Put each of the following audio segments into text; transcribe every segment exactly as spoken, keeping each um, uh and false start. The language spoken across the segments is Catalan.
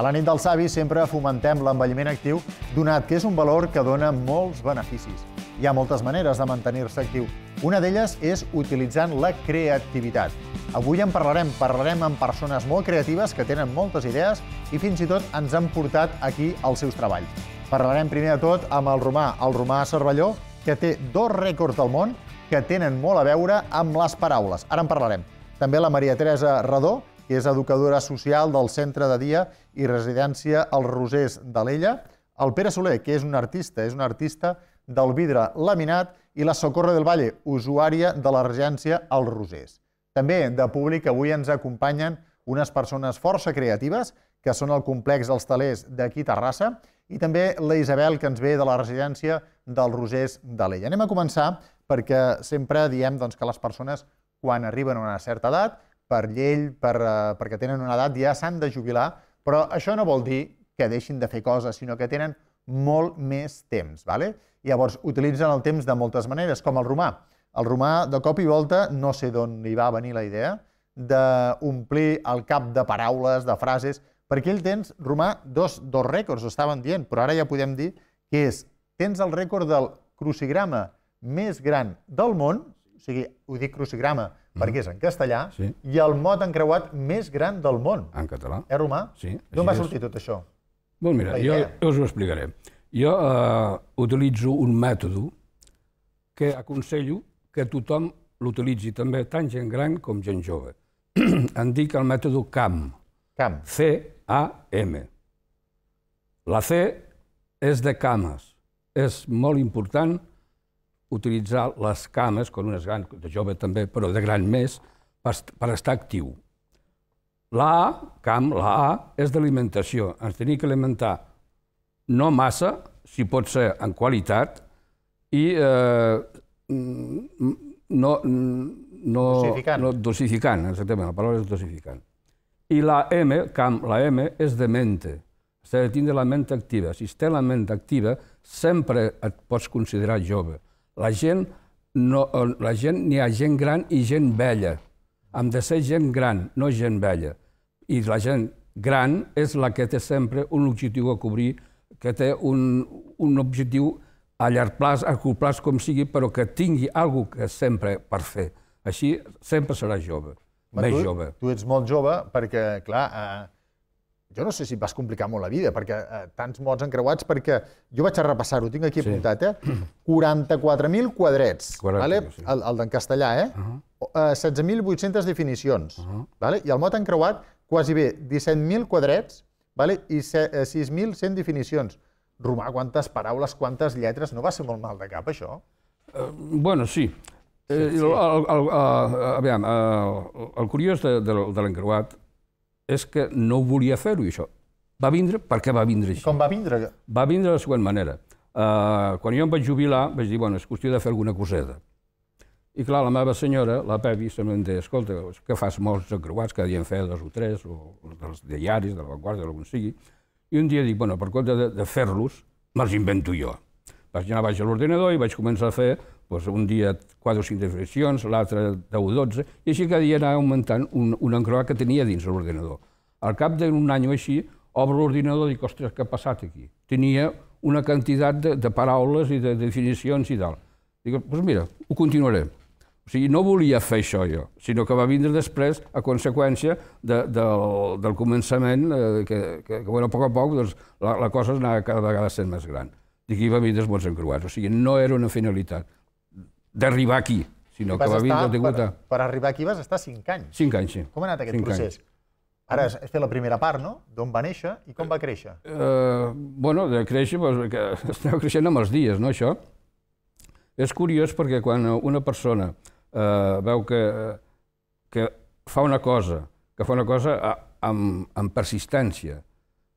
A la nit dels savis sempre fomentem l'envelliment actiu, donat que és un valor que dona molts beneficis. Hi ha moltes maneres de mantenir-se actiu. Una d'elles és utilitzant la creativitat. Avui en parlarem, parlarem amb persones molt creatives que tenen moltes idees i fins i tot ens han portat aquí els seus treballs. Parlarem primer de tot amb el Romà, el Romà Cervelló, que té dos rècords del món que tenen molt a veure amb les paraules. Ara en parlarem. També la Maria Teresa Radó, que és educadora social del Centre de Dia i Residència als Rosers de l'Ella. El Pere Soler, que és un artista, és un artista del vidre laminat, i la Socorro del Valle, usuària de la residència als Rosers. També de públic avui ens acompanyen unes persones força creatives, que són el complex dels Talers d'aquí Terrassa, i també la Isabel, que ens ve de la residència dels Rosers de l'Ella. Anem a començar perquè sempre diem que les persones, quan arriben a una certa edat, per llei, perquè tenen una edat, ja s'han de jubilar, però això no vol dir que deixin de fer coses, sinó que tenen molt més temps. Llavors, utilitzen el temps de moltes maneres, com el Romà. El Romà, de cop i volta, no sé d'on li va venir la idea d'omplir el cap de paraules, de frases, perquè ell tens, Romà, dos rècords, ho estaven dient, però ara ja podem dir que és, tens el rècord del crucigrama més gran del món, o sigui, ho dic crucigrama perquè és en castellà, i el mot encreuat més gran del món. En català. Eh, Romà? Sí. D'on va sortir tot això? Doncs mira, jo us ho explicaré. Jo utilitzo un mètode que aconsello que tothom l'utilitzi també, tant gent gran com gent jove. En dic el mètode CAM. CAM. C A M. La C és de cames. És molt important utilitzar les cames, quan un és gran, de jove també, però de gran més, per estar actiu. La A, CAM, la A, és d'alimentació. Ens hem d'alimentar no massa, si pot ser en qualitat, i no dosificant, exactament, la paraula és dosificant. I la M, CAM, la M, és de mente. S'ha de tindre la ment activa. Si té la ment activa, sempre et pots considerar jove. La gent, n'hi ha gent gran i gent vella. Hem de ser gent gran, no gent vella. I la gent gran és la que té sempre un objectiu a cobrir, que té un objectiu a llarg plaç, a curt plaç, com sigui, però que tingui alguna cosa que sempre per fer. Així sempre serà jove, més jove. Tu ets molt jove perquè, clar, jo no sé si et vas complicar molt la vida, perquè tants mots encreuats, perquè jo vaig a repassar-ho, tinc aquí apuntat, eh? quaranta-quatre mil quadrets, el d'en castellà, eh? setze mil vuit-centes definicions, i el mot encreuat quasi bé disset mil quadrets i sis mil cent definicions. Romà, quantes paraules, quantes lletres, no va ser molt mal de cap, això? Bueno, sí. Aviam, el curiós de l'encreuat és que no volia fer-ho, això. Va vindre, per què va vindre així? Com va vindre? Va vindre de la següent manera. Quan jo em vaig jubilar, vaig dir, bueno, és qüestió de fer alguna coseta. I clar, la meva senyora, la Pepi, se me'n deia, escolta, que fas molts encreuats, que havien fet dos o tres, o dels diaris, de l'avantguarda, d'algun sigui. I un dia dic, bueno, per compte de fer-los, me'ls invento jo. Vaig anar baix a l'ordinador i vaig començar a fer un dia quatre o cinc definicions, l'altre deu o dotze, i així cada dia anava augmentant un encreuat que tenia dins l'ordinador. Al cap d'un any o així, obro l'ordinador i dic, ostres, què ha passat aquí? Tenia una quantitat de paraules i de definicions i tal. Dic, doncs mira, ho continuaré. O sigui, no volia fer això jo, sinó que va vindre després a conseqüència del començament, que a poc a poc la cosa anava cada vegada sent més gran. D'aquí va vindre els mots encreuats, o sigui, no era una finalitat d'arribar aquí, sinó que va vindre... Per arribar aquí vas estar cinc anys. Cinc anys, sí. Com ha anat aquest procés? Ara has fet la primera part, no? D'on va néixer i com va créixer? Bueno, de créixer, estava creixent amb els dies, no, això? És curiós perquè quan una persona veu que fa una cosa, que fa una cosa amb persistència,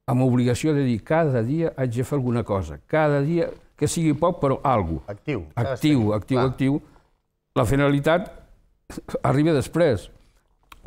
amb obligació de dir cada dia haig de fer alguna cosa, cada dia, que sigui poc, però alguna cosa. Actiu. Actiu, actiu, actiu. La finalitat arriba després.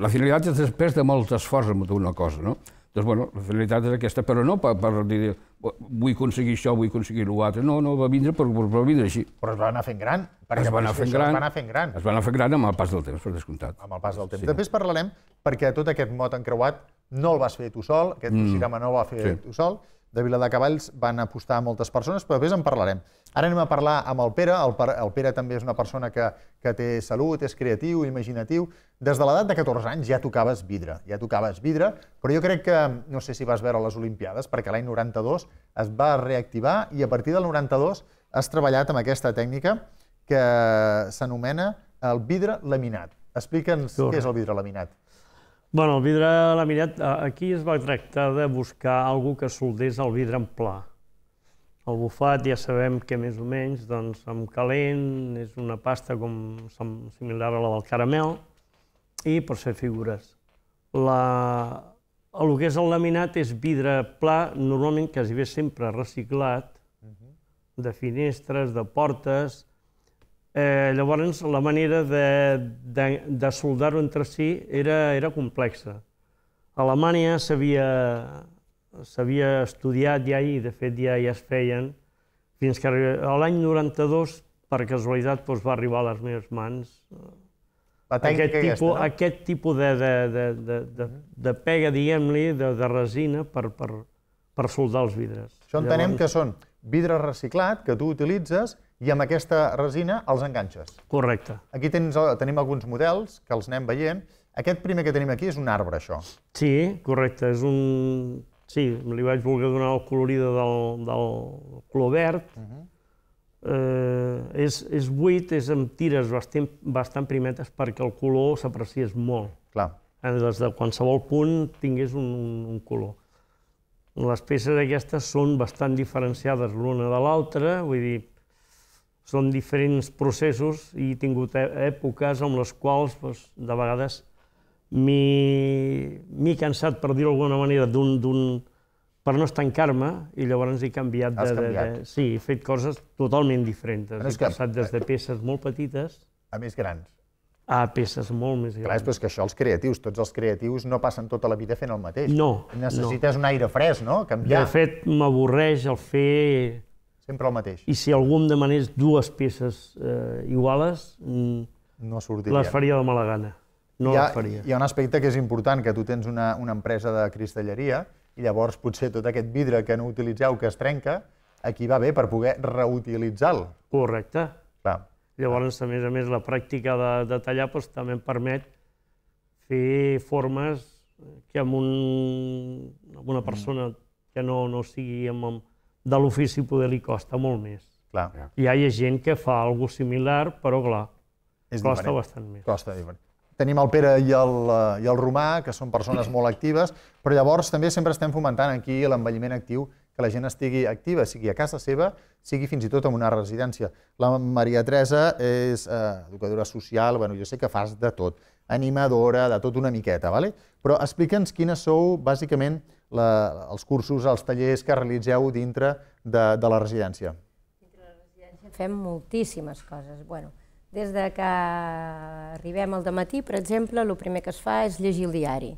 La finalitat és després de molt esforç en una cosa, no? Doncs, bueno, la finalitat és aquesta, però no per dir vull aconseguir això, vull aconseguir l'altre. No, no, va vindre, però va vindre així. Però es va anar fent gran. Es va anar fent gran. Es va anar fent gran. Es va anar fent gran amb el pas del temps, per descomptat. Amb el pas del temps. Després parlarem perquè tot aquest mot encreuat no el vas fer tu sol, aquest musicama no el va fer tu sol. De Viladecavalls van apostar moltes persones, però després en parlarem. Ara anem a parlar amb el Pere. El Pere també és una persona que té salut, és creatiu, imaginatiu. Des de l'edat de catorze anys ja tocaves vidre, ja tocaves vidre, però jo crec que, no sé si vas veure les Olimpiades, perquè l'any noranta-dos es va reactivar i a partir del noranta-dos has treballat amb aquesta tècnica que s'anomena el vidre laminat. Explica'ns què és el vidre laminat. Bueno, el vidre laminat, aquí es va tractar de buscar alguna cosa que soldés el vidre en pla. El bufat ja sabem que més o menys, doncs, amb calent, és una pasta com similar a la del caramel, i per fer figures. El que és el laminat és vidre pla, normalment quasi bé sempre reciclat, de finestres, de portes. Llavors, la manera de soldar-ho entre si era complexa. A Alemanya s'havia estudiat ja i, de fet, ja es feien, fins que l'any noranta-dos, per casualitat, va arribar a les meves mans aquest tipus de pega, diguem-li, de resina per soldar els vidres. Això entenem que són vidre reciclat que tu utilitzes i amb aquesta resina els enganxes. Correcte. Aquí tenim alguns models que els anem veient. Aquest primer que tenim aquí és un arbre, això. Sí, correcte. És un... Sí, li vaig voler donar el colorido del color verd. És buit, és amb tires bastant primetes perquè el color s'aprecies molt. Clar. Des de qualsevol punt tingués un color. Les peces aquestes són bastant diferenciades l'una de l'altra, vull dir, són diferents processos i he tingut èpoques amb les quals, de vegades, m'he cansat, per dir-ho d'alguna manera, per no estancar-me, i llavors he canviat de... Has canviat? Sí, he fet coses totalment diferents. He passat des de peces molt petites... A més grans. A peces molt més grans. Clar, però és que això els creatius, tots els creatius no passen tota la vida fent el mateix. No. Necessites un aire fresc, no? Canviar. De fet, m'avorreix el fer... Sempre el mateix. I si algú em demanés dues peces iguales, les faria de mala gana. No les faria. Hi ha un aspecte que és important, que tu tens una empresa de cristalleria i llavors potser tot aquest vidre que no utilitzeu, que es trenca, aquí va bé per poder reutilitzar-lo. Correcte. Llavors, a més a més, la pràctica de tallar també em permet fer formes que amb una persona que no sigui amb... de l'ofici poder li costa molt més. Hi ha gent que fa alguna cosa similar, però clar, costa bastant més. Tenim el Pere i el Romà, que són persones molt actives, però llavors també sempre estem fomentant aquí l'envelliment actiu, que la gent estigui activa, sigui a casa seva, sigui fins i tot en una residència. La Maria Teresa és educadora social, jo sé que fas de tot, animadora, de tot una miqueta, però explica'ns quines sou, bàsicament, els cursos, els tallers que realitzeu dintre de la residència. Dintre de la residència fem moltíssimes coses. Des que arribem al dematí, per exemple, el primer que es fa és llegir el diari.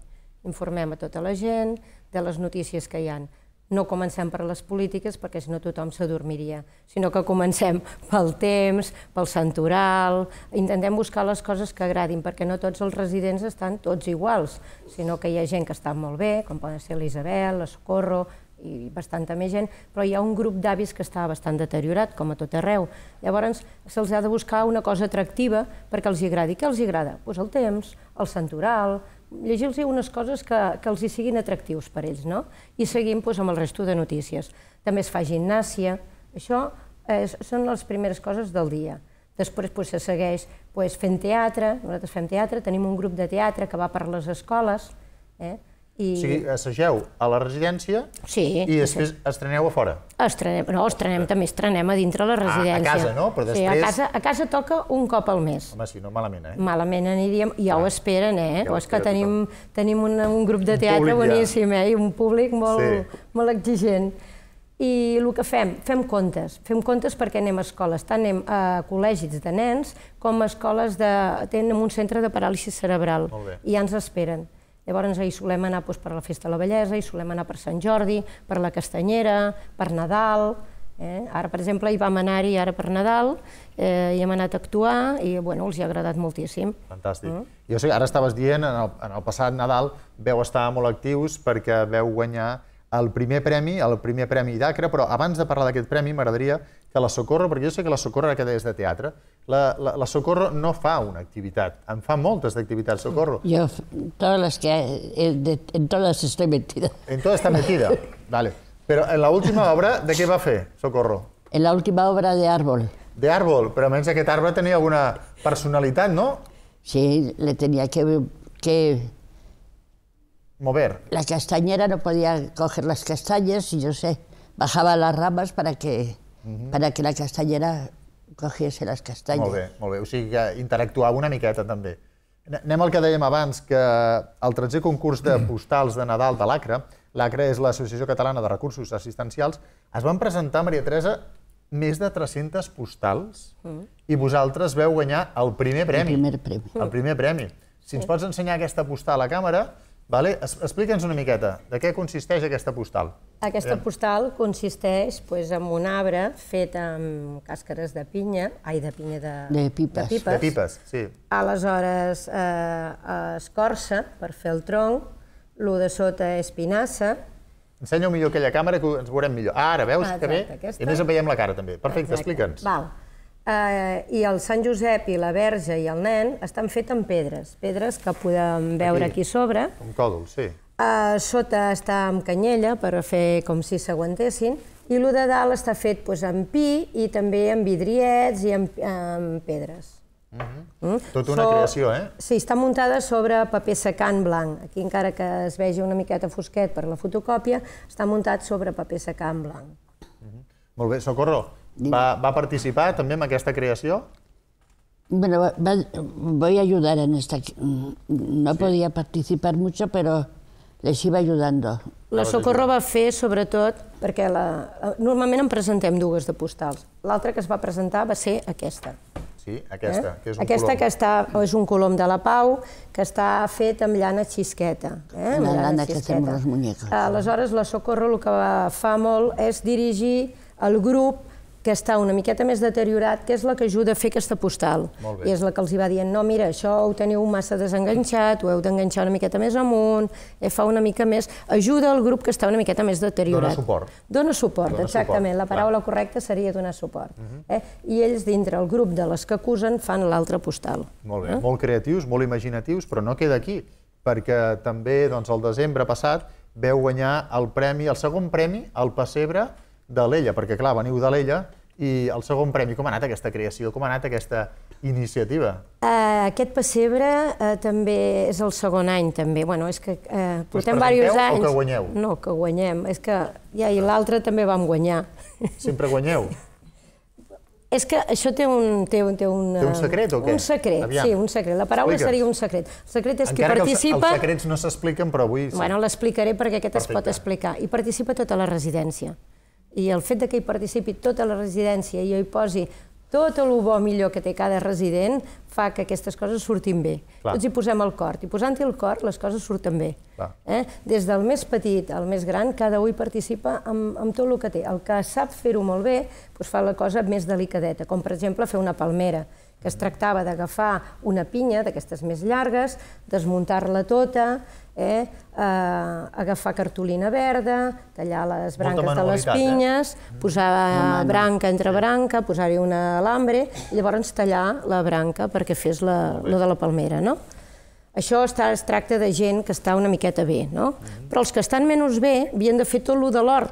Informem a tota la gent de les notícies que hi ha. No comencem per les polítiques, perquè si no tothom s'adormiria, sinó que comencem pel temps, pel santoral, intentem buscar les coses que agradin, perquè no tots els residents estan tots iguals, sinó que hi ha gent que està molt bé, com poden ser l'Isabel, la Socorro, i bastanta més gent, però hi ha un grup d'avis que està bastant deteriorat, com a tot arreu. Llavors, se'ls ha de buscar una cosa atractiva perquè els agradi. Què els agrada? Doncs el temps, el santoral... llegir-los unes coses que els siguin atractius per a ells, no? I seguim amb el resto de notícies. També es fa gimnàsia, això són les primeres coses del dia. Després se segueix fent teatre, nosaltres fem teatre, tenim un grup de teatre que va per les escoles. O sigui, assageu a la residència i després estreneu a fora? No, estrenem també, estrenem a dintre la residència. A casa, no? Però després... A casa toca un cop al mes. Home, si no, malament, eh? Malament aniríem, ja ho esperen, eh? O és que tenim un grup de teatre boníssim, eh? I un públic molt exigent. I el que fem, fem contes. Fem contes perquè anem a escoles, tant anem a col·legis de nens com a escoles que tenen un centre de paràlisi cerebral. I ja ens esperen. Llavors, hi solem anar per la Festa de la Bellesa, hi solem anar per Sant Jordi, per la Castanyera, per Nadal, Ara, per exemple, hi vam anar-hi ara per Nadal, hi hem anat a actuar i els hi ha agradat moltíssim. Fantàstic. Jo sé que ara estaves dient, en el passat Nadal veu estar molt actius perquè veu guanyar el primer premi, el primer premi d'Acre, però abans de parlar d'aquest premi m'agradaria que la Socorro, perquè jo sé que la Socorro, ara que deies de teatre, la Socorro no fa una activitat, en fa moltes d'activitats, Socorro. Jo, en totes estoy metida. En totes está metida, vale. Però en l'última obra, de què va fer, Socorro? En l'última obra de Árbol. De Árbol, però almenys aquest arbre tenia alguna personalitat, no? Sí, le tenia que... mover. La castañera no podía coger las castañas y yo sé, bajaba las ramas para que la castañera cogiese les castañes. Molt bé, molt bé. O sigui que interactuava una miqueta, també. Anem al que dèiem abans, que el tretzè concurs de postals de Nadal de l'Acre, l'Acre és l'Associació Catalana de Recursos Assistencials, es van presentar, Maria Teresa, més de tres-centes postals i vosaltres veu guanyar el primer premi. El primer premi. Si ens pots ensenyar aquesta postal a la càmera, explica'ns una miqueta de què consisteix aquesta postal. Aquesta postal consisteix en un arbre fet amb càscares de pinya, ai, de pinya de pipes. De pipes, sí. Aleshores es corça per fer el tronc, l'u de sota és pinassa. Ensenya-ho millor aquella càmera que ens veurem millor. Ara, veus que bé? I a més en veiem la cara també. Perfecte, explica'ns. I el Sant Josep i la Verge i el Nen estan fets amb pedres, pedres que podem veure aquí sobre. Un còdol, sí. Sota està amb canyella per fer com si s'aguantessin i l'u de dalt està fet amb pi i també amb vidriets i amb pedres. Tota una creació, eh? Sí, està muntada sobre paper secant blanc. Aquí, encara que es vegi una miqueta fosquet per la fotocòpia, està muntat sobre paper secant blanc. Molt bé, Socorro, va participar també en aquesta creació? Bueno, voy a ayudar en esta... No podía participar mucho, pero les iba ayudando. La Socorro va fer, sobretot, perquè normalment en presentem dues de postals. L'altra que es va presentar va ser aquesta. Sí, aquesta, que és un colom. Aquesta que és un colom de la Pau, que està fet amb llana xisqueta. Una llana que fem les muñeques. Aleshores, la Socorro el que fa molt és dirigir el grup que està una miqueta més deteriorat, que és la que ajuda a fer aquesta postal. I és la que els va dient, no, mira, això ho teniu massa desenganxat, ho heu d'enganxar una miqueta més amunt, fa una mica més... Ajuda al grup que està una miqueta més deteriorat. Dóna suport. Dóna suport, exactament. La paraula correcta seria donar suport. I ells, dintre el grup de les que acusen, fan l'altra postal. Molt bé, molt creatius, molt imaginatius, però no queda aquí, perquè també el desembre passat veu guanyar el premi, el segon premi, el Pessebre de l'Ella, perquè clar, veniu de l'Ella i el segon premi, com ha anat aquesta creació, com ha anat aquesta iniciativa? Aquest pessebre també és el segon any, també. Bueno, és que portem diversos anys... Que guanyeu o que guanyeu? No, que guanyem. És que ja i l'altre també vam guanyar. Sempre guanyeu? És que això té un... Té un secret o què? Un secret, sí, un secret. La paraula seria un secret. El secret és qui participa... Encara que els secrets no s'expliquen, però avui... Bueno, l'explicaré perquè aquest es pot explicar. I participa tota la residència. I el fet que hi participi tota la residència i hi posi tot el bo millor que té cada resident fa que aquestes coses surtin bé. Tots hi posem el cor, i posant-hi el cor les coses surten bé. Des del més petit al més gran, cada un hi participa amb tot el que té. El que sap fer-ho molt bé fa la cosa més delicadeta, com per exemple fer una palmera, que es tractava d'agafar una pinya d'aquestes més llargues, desmuntar-la tota, agafar cartolina verda, tallar les branques de les pinyes, posar branca entre branca, posar-hi un alambre, i llavors tallar la branca perquè fes allò de la palmera. Això es tracta de gent que està una miqueta bé, però els que estan menys bé havien de fer tot allò de l'hort,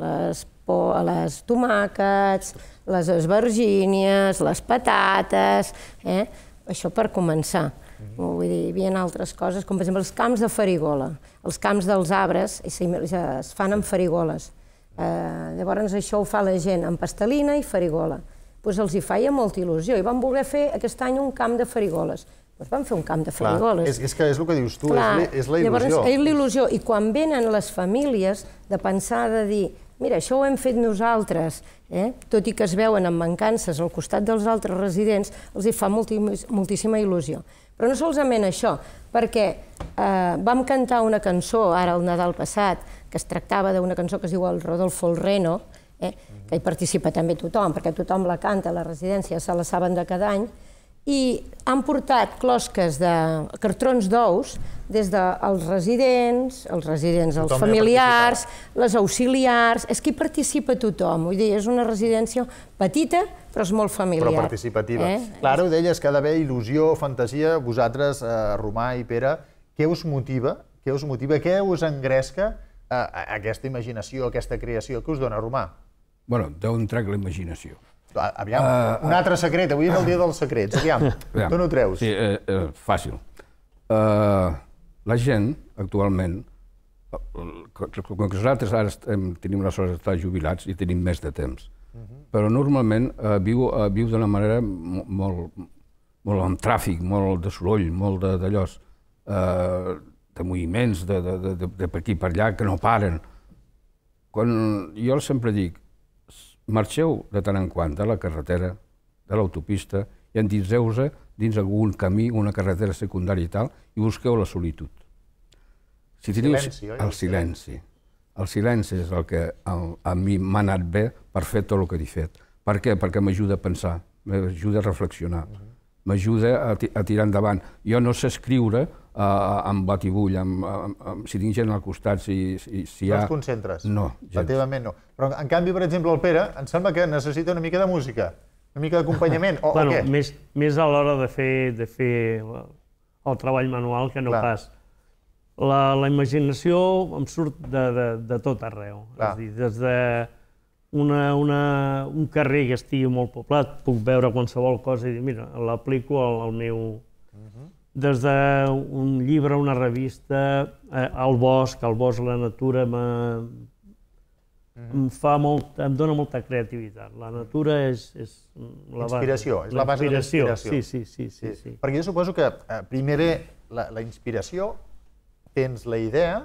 les tomàquets, les esvergínies, les patates, això per començar. Vull dir, hi havia altres coses, com per exemple els camps de farigola. Els camps dels arbres es fan amb farigoles. Llavors això ho fa la gent amb pastelina i farigola. Doncs els hi feia molta il·lusió i van voler fer aquest any un camp de farigoles. Doncs van fer un camp de farigoles. És que és el que dius tu, és la il·lusió. És la il·lusió i quan venen les famílies de pensar de dir mira, això ho hem fet nosaltres, tot i que es veuen amb mancances al costat dels altres residents, els hi fa moltíssima il·lusió. Però no solament això, perquè vam cantar una cançó, ara el Nadal passat, que es tractava d'una cançó que es diu El Rodolfo el Reno, que hi participa també tothom, perquè tothom la canta, les residències se la saben de cada any, i han portat closques de cartrons d'ous des dels residents, els residents, els familiars, les auxiliars, és que hi participa tothom, vull dir, és una residència petita, però és molt familiar. Però participativa. Clar, ho deies, que ha d'haver il·lusió, fantasia, vosaltres, Romà i Pere, què us motiva, què us motiva, què us engresca aquesta imaginació, aquesta creació? Què us dona, Romà? Bueno, d'on trec la imaginació? Aviam, un altre secret, avui és el dia dels secrets, aviam, d'on ho treus? Sí, fàcil. La gent, actualment, com que nosaltres ara tenim la sort d'estar jubilats i tenim més de temps, però normalment viu d'una manera molt amb tràfic, molt de soroll, molt d'allò, de moviments, de per aquí per allà, que no paren. Jo sempre dic, marxeu de tant en quant de la carretera, de l'autopista, i endinseu-se dins algun camí, una carretera secundària i tal, i busqueu la solitud. El silenci. El silenci és el que a mi m'ha anat bé per fer tot el que he fet. Per què? Perquè m'ajuda a pensar, m'ajuda a reflexionar, m'ajuda a tirar endavant. Jo no sé escriure amb batibull, si tinc gent al costat, si hi ha... No et concentres? No. Relativament no. Però, en canvi, per exemple, el Pere, em sembla que necessita una mica de música, una mica d'acompanyament, o què? Més a l'hora de fer el treball manual que no pas. La imaginació em surt de tot arreu. Des d'un carrer que estigui molt poblat, puc veure qualsevol cosa i dir, mira, l'aplico al meu... Des d'un llibre, una revista, el bosc, el bosc, la natura, em dona molta creativitat. La natura és la base. Inspiració, és la base de la inspiració. Perquè jo suposo que primer la inspiració, tens la idea,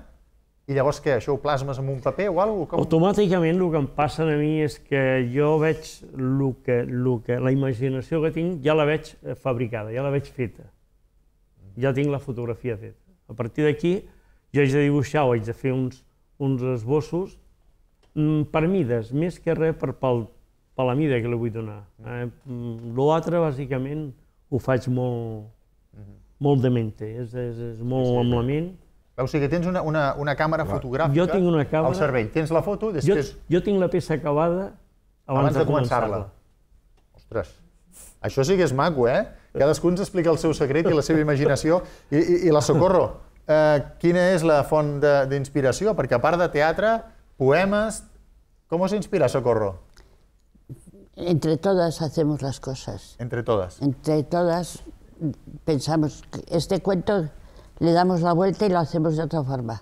i llavors què, això ho plasmes en un paper o alguna cosa? Automàticament el que em passa a mi és que jo veig la imaginació que tinc, ja la veig fabricada, ja la veig feta. Ja tinc la fotografia feta. A partir d'aquí jo haig de dibuixar o haig de fer uns esbossos per mides, més que res per la mida que li vull donar. L'altre, bàsicament, ho faig molt de mente, és molt amb la ment. O sigui que tens una càmera fotogràfica al cervell. Tens la foto... Jo tinc la peça acabada abans de començar-la. Ostres, això sí que és maco, eh? Cadascú ens explica el seu secret i la seva imaginació. I la Socorro, quina és la font d'inspiració? Perquè a part de teatre, poemes... Com us inspira, Socorro? Entre todas hacemos las cosas. Entre todas. Entre todas pensamos que este cuento le damos la vuelta y lo hacemos de otra forma.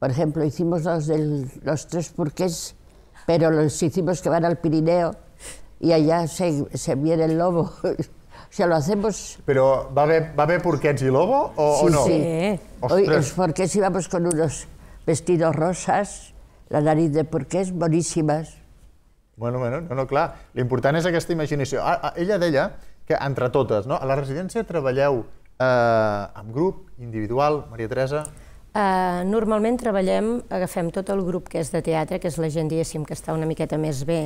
Por ejemplo, hicimos los de los tres porqués, pero los hicimos que van al Pirineo y allá se viene el lobo. O sea, lo hacemos... ¿Pero va a haber, va a haber porquets y lobo o, sí, o no? Sí, sí. Hoy los porquets íbamos con unos vestidos rosas, la nariz de porquets, boníssimes. Bueno, bueno, no, no, clar. L'important és aquesta imaginació. Ella deia que, entre totes, no? A la residència treballeu amb grup, individual, Maria Teresa? Normalment treballem, agafem tot el grup que és de teatre, que és la gent, diguéssim, que està una miqueta més bé,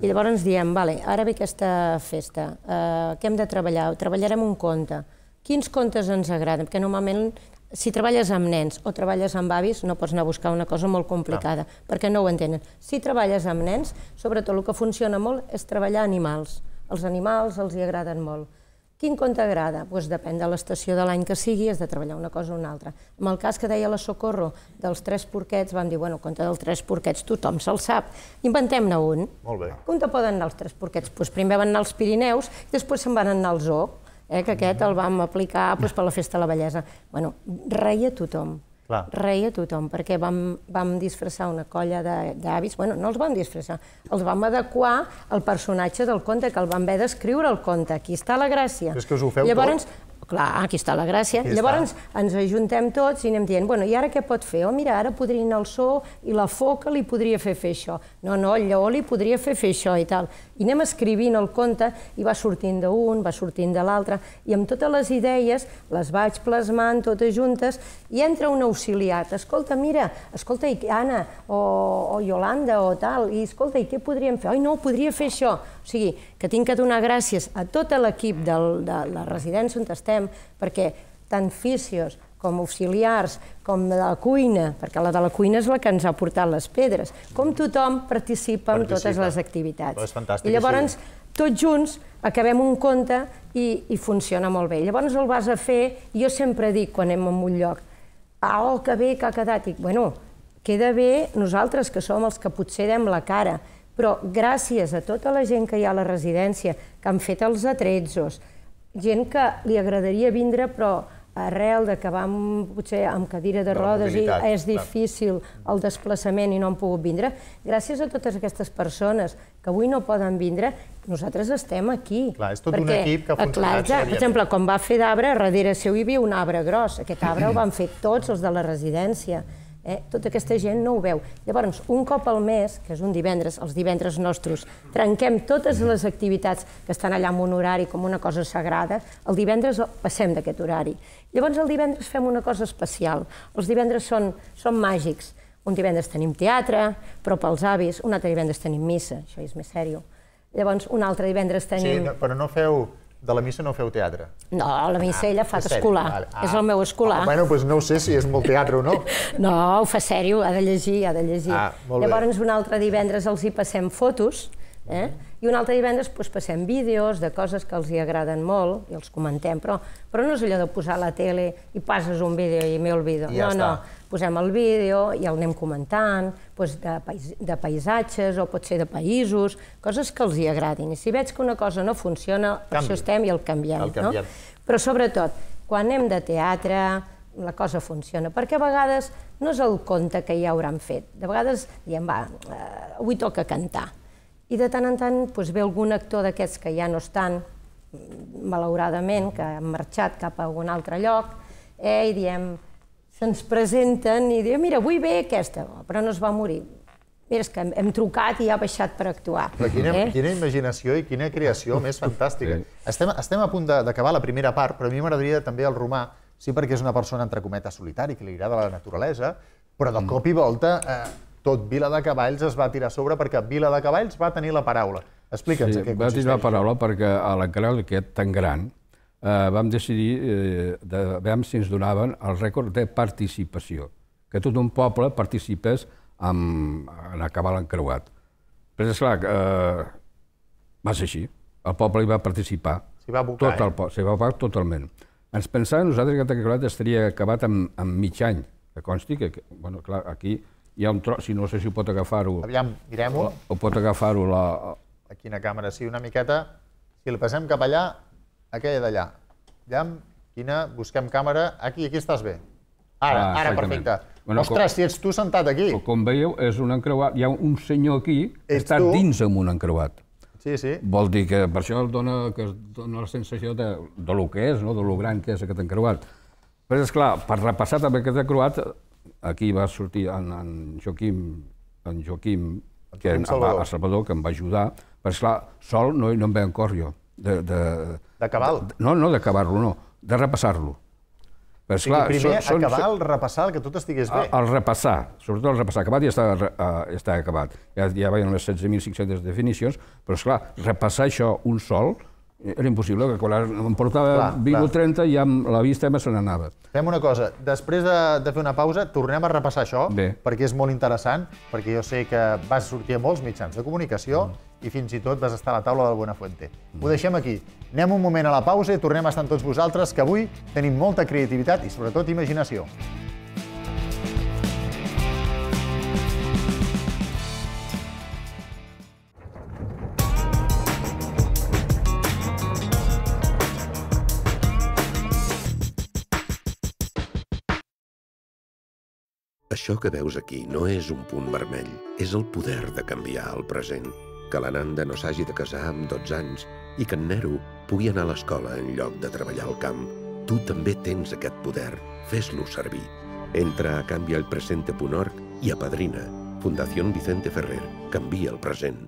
i llavors ens diem, vale, ara ve aquesta festa, què hem de treballar? Treballarem un conte. Quins contes ens agraden? Perquè normalment, si treballes amb nens o treballes amb avis, no pots anar a buscar una cosa molt complicada, perquè no ho entenen. Si treballes amb nens, sobretot el que funciona molt és treballar animals. Els animals els hi agraden molt. Quin conte agrada? Doncs depèn de l'estació de l'any que sigui, has de treballar una cosa o una altra. En el cas que deia la Socorro dels tres porquets, vam dir, bueno, el conte dels tres porquets tothom se'l sap, inventem-ne un. Molt bé. Com te poden anar els tres porquets? Doncs primer van anar als Pirineus i després se'n van anar al zoo, que aquest el vam aplicar per la Festa de la Bellesa. Bueno, reia tothom. Reia tothom, perquè vam disfressar una colla d'avis, bueno, no els vam disfressar, els vam adequar al personatge del conte, que el vam haver d'escriure al conte, aquí està la gràcia. És que us ho feu tot? Clar, aquí està la gràcia. Llavors ens ajuntem tots i anem dient, bueno, i ara què pot fer? Oh, mira, ara podria anar al zoo i la foca li podria fer fer això. No, no, el lleó li podria fer fer això i tal. I anem escrivint el conte i va sortint d'un, va sortint de l'altre, i amb totes les idees les vaig plasmant totes juntes i entra un auxiliat. Escolta, mira, escolta, Anna, o Yolanda, o tal, i escolta, i què podríem fer? Ai, no, podria fer això. O sigui, que tinc que donar gràcies a tot l'equip de la residència on estem, perquè tant físios com auxiliars, com de la cuina, perquè la de la cuina és la que ens ha portat les pedres, com tothom participa en totes les activitats. I llavors, tots junts, acabem un conte i funciona molt bé. Llavors el vas a fer, i jo sempre dic quan anem a un lloc, oh, que bé que ha quedat, dic, bueno, queda bé nosaltres, que som els que potser dem la cara, però gràcies a tota la gent que hi ha a la residència, que han fet els atrezzos, gent que li agradaria vindre, però arrel que van potser amb cadira de rodes i és difícil el desplaçament i no han pogut vindre, gràcies a totes aquestes persones que avui no poden vindre, nosaltres estem aquí. Clar, és tot un equip que ha funcionat. Per exemple, com va fer d'arbre, darrere seu hi havia un arbre gros. Aquest arbre el van fer tots els de la residència. Tota aquesta gent no ho veu. Llavors, un cop al mes, que és un divendres, els divendres nostres, trenquem totes les activitats que estan allà en un horari com una cosa sagrada, el divendres passem d'aquest horari. Llavors, el divendres fem una cosa especial. Els divendres són màgics. Un divendres tenim teatre, però pels avis, un altre divendres tenim missa, això és més seriós. Llavors, un altre divendres tenim... Sí, però no feu... De la missa no feu teatre? No, la missa ella fa escolar, és el meu escolar. Bueno, doncs no ho sé si és molt teatre o no. No, ho fa sèrio, ha de llegir, ha de llegir. Llavors un altre divendres els hi passem fotos, i un altre divendres passem vídeos de coses que els hi agraden molt, i els comentem, però no és allò de posar la tele i passes un vídeo i m'olvido. No, no, posem el vídeo i el anem comentant, de paisatges o pot ser de països, coses que els hi agradin. I si veig que una cosa no funciona, per això estem i el canviem. Però sobretot, quan anem de teatre, la cosa funciona, perquè a vegades no és el conte que ja hauran fet. De vegades diem, va, avui toca cantar. I de tant en tant ve algun actor d'aquests que ja no estan, malauradament, que han marxat cap a algun altre lloc, i diem... ens presenten i diuen, mira, avui ve aquesta, però no es va morir. Mira, és que hem trucat i ha baixat per actuar. Quina imaginació i quina creació més fantàstica. Estem a punt d'acabar la primera part, però a mi m'agradaria també el Romà, sí, perquè és una persona, entre cometes, solitari, que li agrada la naturalesa, però de cop i volta tot Viladecavalls es va tirar a sobre perquè Viladecavalls va tenir la paraula. Explica'ns a què consisteix. Va tenir la paraula perquè a l'encanal aquest tan gran vam decidir, veiem si ens donaven el rècord de participació, que tot un poble participés en acabar l'encreuat. Però, esclar, va ser així. El poble hi va participar. S'hi va abocar, eh? S'hi va abocar totalment. Ens pensàvem nosaltres que l'encreuat estaria acabat en mig any, que consti que, bueno, clar, aquí hi ha un tros, si no sé si ho pot agafar-ho... Aviam, mirem-ho. O pot agafar-ho la... A quina càmera, sí, una miqueta. Si el passem cap allà... Aquella d'allà. Llam, quina, busquem càmera. Aquí, aquí estàs bé. Ara, ara, perfecte. Ostres, si ets tu sentat aquí. Com veieu, és un encreuat. Hi ha un senyor aquí que està dins amb un encreuat. Sí, sí. Vol dir que per això es dona la sensació de lo que és, de lo gran que és aquest encreuat. Però, esclar, per repassar també aquest encreuat, aquí va sortir en Joaquim, que era Salvador, que em va ajudar, perquè, esclar, sol no em ve en cor jo. D'acabar-lo? No, no d'acabar-lo, no, de repassar-lo. O sigui, primer acabar el repassar, que tot estigués bé. El repassar, sobretot el repassar acabat, ja està acabat. Ja veien les setze mil cinc-centes definicions, però esclar, repassar això un sol era impossible, que quan em portava vint o trenta ja la vista se n'anava. Fem una cosa, després de fer una pausa, tornem a repassar això, perquè és molt interessant, perquè jo sé que vas sortir a molts mitjans de comunicació, i fins i tot vas estar a la taula del Buenafuente. Ho deixem aquí. Anem un moment a la pausa i tornem a estar amb tots vosaltres, que avui tenim molta creativitat i, sobretot, imaginació. Això que veus aquí no és un punt vermell, és el poder de canviar el present. Que la Nanda no s'hagi de casar amb dotze anys i que en Nero pugui anar a l'escola en lloc de treballar al camp. Tu Tu també tens aquest poder. Fes-lo servir. Entra a canvia el presente punt org i apadrina. Fundació Vicente Ferrer. Canvia el present.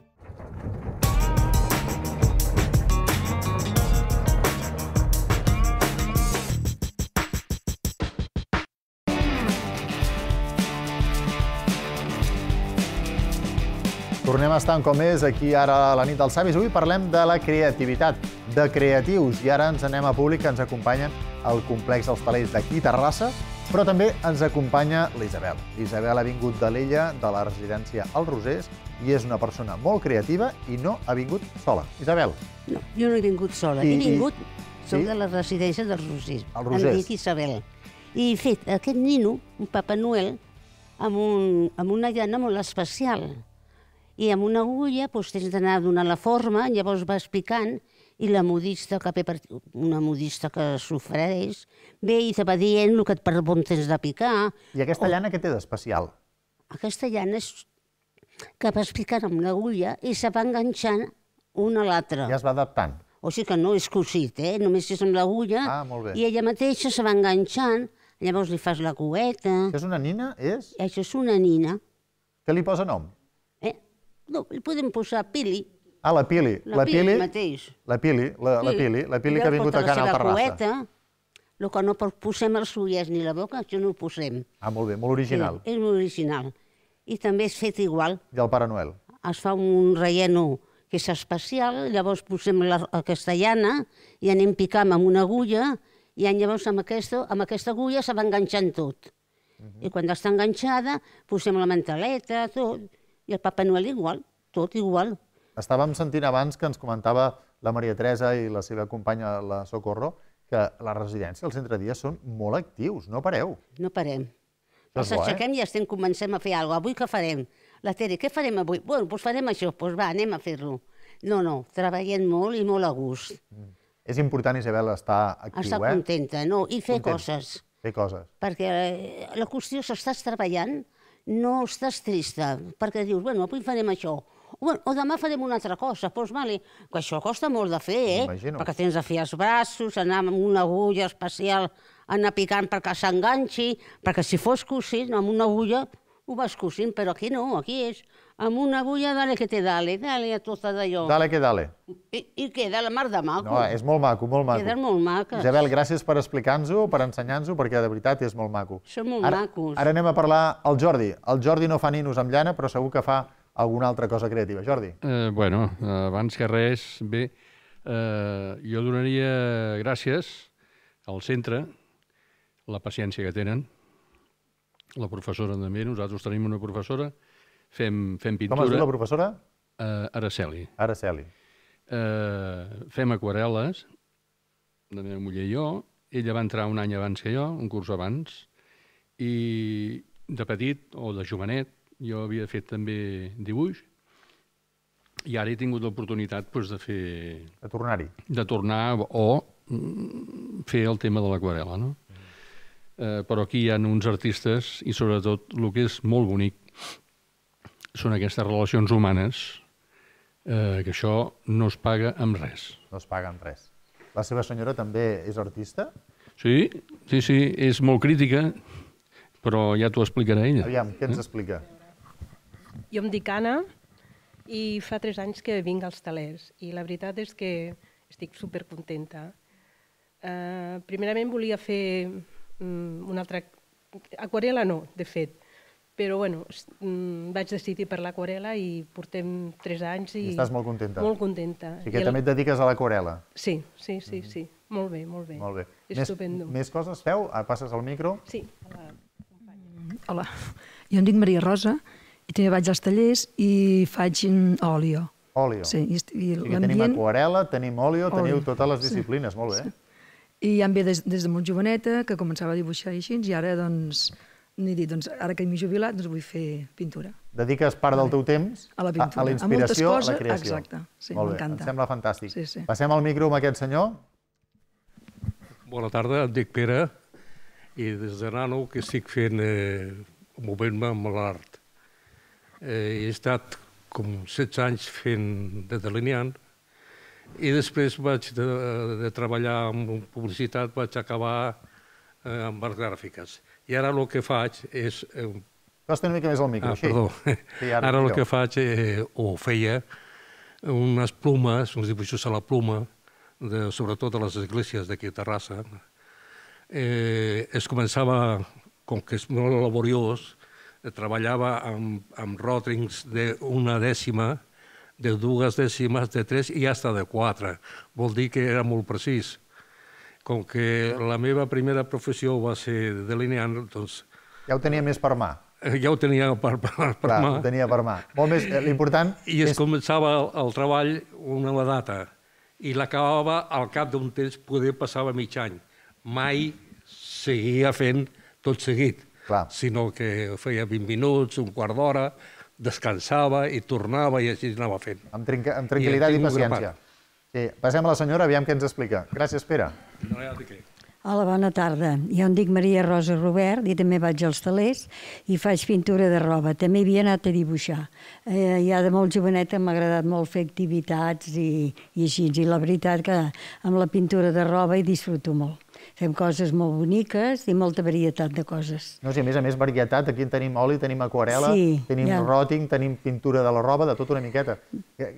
Tornem a estar un cop més aquí ara a la nit dels savis. Avui parlem de la creativitat, de creatius. I ara ens anem a públic, que ens acompanyen al complex dels Talers d'aquí, Terrassa, però també ens acompanya l'Isabel. Isabel ha vingut de l'Ella, de la residència als Rosers, i és una persona molt creativa i no ha vingut sola. Isabel. No, jo no he vingut sola. He vingut, soc de la residència dels Rosers. Els Rosers. Em dic Isabel. I he fet aquest nino, un Papa Noel, amb una llana molt especial. I amb una agulla tens d'anar donant la forma, llavors vas picant, i la modista, una modista que s'ofereix, ve i te va dient el que per on tens de picar. I aquesta llana què té d'especial? Aquesta llana és que vas picant amb una agulla i se va enganxant una a l'altra. Ja es va adaptant. O sigui que no és cosit, eh? Només és amb l'agulla i ella mateixa se va enganxant, llavors li fas la cueta... És una nina, és? Això és una nina. Què li posa nom? No, li podem posar Pili. Ah, la Pili. La Pili mateix. La Pili, la Pili que ha vingut a Canal Terrassa. El que no posem els ullets ni la boca, això no ho posem. Ah, molt bé, molt original. És molt original. I també és fet igual. I el Pare Noel? Es fa un relleno que és especial, llavors posem aquesta llana i anem picant amb una agulla i llavors amb aquesta agulla se va enganxant tot. I quan està enganxada posem la manteleta, tot... I el Papa Noel igual, tot igual. Estàvem sentint abans que ens comentava la Maria Teresa i la seva companya, la Socorro, que la residència i el centre dia són molt actius, no pareu. No parem. Ens aixequem i estem, comencem a fer alguna cosa. Avui què farem? La Tere, què farem avui? Bé, doncs farem això, doncs va, anem a fer-lo. No, no, treballem molt i molt a gust. És important, Isabel, estar actiu, eh? Estar contenta, no, i fer coses. Fer coses. Perquè la qüestió és que estàs treballant, no estàs trista, perquè dius, bueno, avui farem això, o demà farem una altra cosa, doncs, vale, que això costa molt de fer, eh? Perquè tens de fer els braços, anar amb una agulla especial, anar picant perquè s'enganxi, perquè si fos cosint, amb una agulla ho vas cosint, però aquí no, aquí és amb una agulla, dale que te dale, dale a tot d'allò. Dale que dale. I queda la mar de maco. No, és molt maco, molt maco. Queden molt maques. Isabel, gràcies per explicar-nos-ho, per ensenyar-nos-ho, perquè de veritat és molt maco. Són molt macos. Ara anem a parlar al Jordi. El Jordi no fa ninos amb llana, però segur que fa alguna altra cosa creativa. Jordi. Bueno, abans que res, bé, jo donaria gràcies al centre, la paciència que tenen, la professora també. Nosaltres tenim una professora. Fem pintura... Com es diu la professora? Araceli. Araceli. Fem aquarel·les, la meva muller i jo. Ella va entrar un any abans que jo, un curs abans, i de petit o de jovenet jo havia fet també dibuix i ara he tingut l'oportunitat de fer... De tornar-hi. De tornar o fer el tema de l'aquarel·la, no? Però aquí hi ha uns artistes i sobretot el que és molt bonic són aquestes relacions humanes, que això no es paga amb res. No es paga amb res. La seva senyora també és artista? Sí, sí, sí, és molt crítica, però ja t'ho explicarà ella. Aviam, què ens explica? Jo em dic Anna i fa tres anys que vinc als Talers i la veritat és que estic supercontenta. Primerament volia fer una altra... Aquarela no, de fet. Però, bueno, vaig decidir per l'aquarela i portem tres anys i... I estàs molt contenta. Molt contenta. O sigui que també et dediques a l'aquarela. Sí, sí, sí, sí. Molt bé, molt bé. Molt bé. Estupendo. Més coses feu? Passes el micro? Sí. Hola. Jo em dic Maria Rosa i també vaig als tallers i faig òleo. Òleo. Sí. O sigui que tenim aquarela, tenim òleo, teniu totes les disciplines. Molt bé. I ja em ve des de molt joveneta, que començava a dibuixar i així, i ara, doncs... N'he dit, doncs, ara que m'he jubilat, doncs vull fer pintura. Dediques part del teu temps a la inspiració, a la creació. Exacte, sí, m'encanta. Em sembla fantàstic. Passem al micro amb aquest senyor. Bona tarda, em dic Pere, i des de nano que estic fent, movent-me amb l'art. He estat com setze anys fent de delineant, I després vaig de, de treballar en publicitat, vaig acabar eh, amb les gràfiques. I ara el que faig és... Eh, Costa una mica més al micro. Ah, perdó. Sí, ara ara el que faig, eh, o feia, unes plumes, uns dibuixos a la pluma, de, sobretot a les esglésies d'aquí a Terrassa. Eh, es començava, com que és molt laboriós, eh, treballava amb, amb ròtrings d'una dècima, de dues dècimes, de tres i fins de quatre. Vol dir que era molt precís. Com que la meva primera professió va ser delineant, doncs... Ja ho tenia més per mà. Ja ho tenia per, per, per Clar, mà. Ho tenia per mà. Molt més, l'important... I es és... començava el, el treball una data i l'acabava al cap d'un temps, poder passava mig any. Mai seguia fent tot seguit, Clar. Sinó que feia vint minuts, un quart d'hora... descansava i tornava i així anava fent. Amb, trinca, amb tranquil·litat i, i paciència. Sí. Passem a la senyora, aviam què ens explica. Gràcies, Pere. Hola, bona tarda. Jo em dic Maria Rosa Robert i també vaig als telers i faig pintura de roba. També havia anat a dibuixar. Eh, ja de molt joveneta m'ha agradat molt fer activitats i, i així. I la veritat que amb la pintura de roba hi disfruto molt. Fem coses molt boniques i molta varietat de coses. No, sí, a més a més, varietat. Aquí tenim oli, tenim aquarela, sí, tenim ja. ròting, tenim pintura de la roba, de tot una miqueta.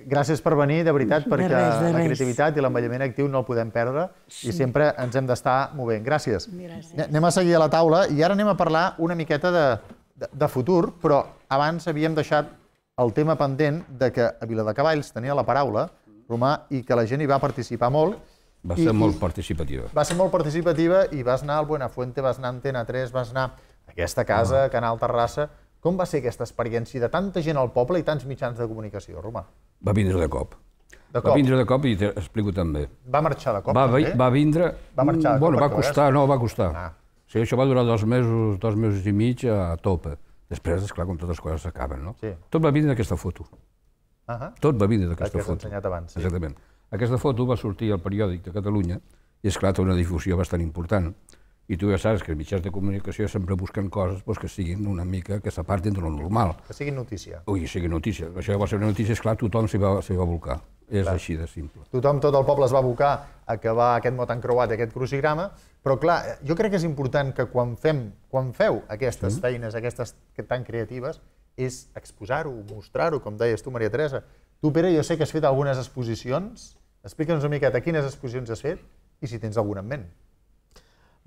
Gràcies per venir, de veritat, de perquè res, la res. creativitat i l'envelliment actiu no el podem perdre sí. i sempre ens hem d'estar movent. Gràcies. Gràcies. Anem a seguir a la taula i ara anem a parlar una miqueta de, de, de futur, però abans havíem deixat el tema pendent de que a Viladecavalls tenia la paraula, Romà, i que la gent hi va participar molt. Va ser I, molt participativa. Va ser molt participativa i vas anar al Buenafuente, vas anar a Antena tres, vas anar a aquesta casa, a Canal Terrassa. Com va ser aquesta experiència de tanta gent al poble i tants mitjans de comunicació, Romà? Va vindre de cop. De cop? Va vindre de cop i t'explico també. Va marxar de cop? Va, vi va vindre... Va marxar de cop? Bueno, va costar, no, va costar. Ah. O sigui, això va durar dos mesos, dos mesos i mig a tope. Després, esclar, com totes les coses s'acaben, no? Sí. Tot va vindre d'aquesta foto. Uh-huh. Tot va vindre d'aquesta foto. Ensenyat abans. Sí. Exactament. Aquesta foto va sortir al periòdic de Catalunya i, esclar, té una difusió bastant important. I tu ja saps que els mitjans de comunicació sempre busquen coses doncs, que siguin una mica, que s'apartin de lo normal. Que siguin notícia. Ui, siguin notícia. Això va ser una notícia, esclar, tothom s'hi va, s'hi va volcar. És clar. Així de simple. Tothom, tot el poble es va abocar a acabar aquest mot encreuat, aquest crucigrama, però, clar, jo crec que és important que quan fem, quan feu aquestes mm. feines, aquestes tan creatives, és exposar-ho, mostrar-ho, com deies tu, Maria Teresa. Tu, Pere, jo sé que has fet algunes exposicions. Explica'ns una miqueta quines exposicions has fet i si tens alguna en ment.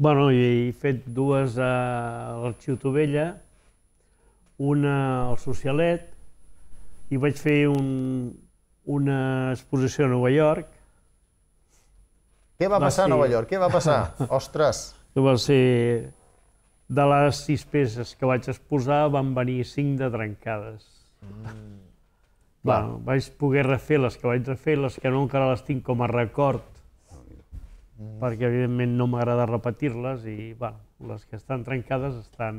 Bueno, he fet dues a l'Arxiu Tovella, una al Socialet, i vaig fer un, una exposició a Nova York. Què va, va passar ser... a Nova York? Què va passar? Ostres! Va ser... De les sis peces que vaig exposar van venir cinc de trencades. Mm. Bueno, vaig poder refer les que vaig refer, les que no encara les tinc com a record, mm. perquè evidentment no m'agrada repetir-les i bueno, les que estan trencades estan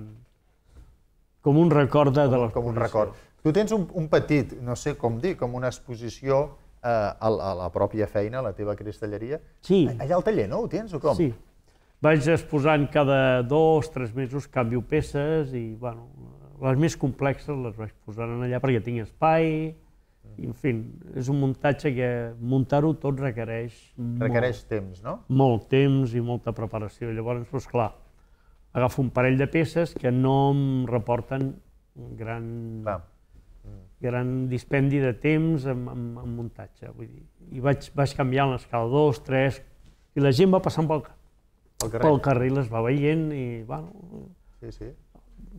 com un record de, de l'exposició. Com un record. Tu tens un, un petit, no sé com dir, com una exposició eh, a, a la pròpia feina, a la teva cristalleria. Sí. Allà al taller, no? Ho tens o com? Sí. Vaig exposant cada dos, tres mesos, canvio peces i bueno, les més complexes les vaig posant allà perquè tinc espai. I, en fi, és un muntatge que muntar-ho tot requereix... Requereix molt, temps, no? Molt temps i molta preparació. Llavors, doncs clar, agafo un parell de peces que no em reporten gran, mm. gran dispendi de temps en, en, en muntatge. Vull dir. I vaig, vaig canviant l'escala dos, tres... I la gent va passant pel, pel carrer, pel carrer les va veient i, bueno... Sí, sí.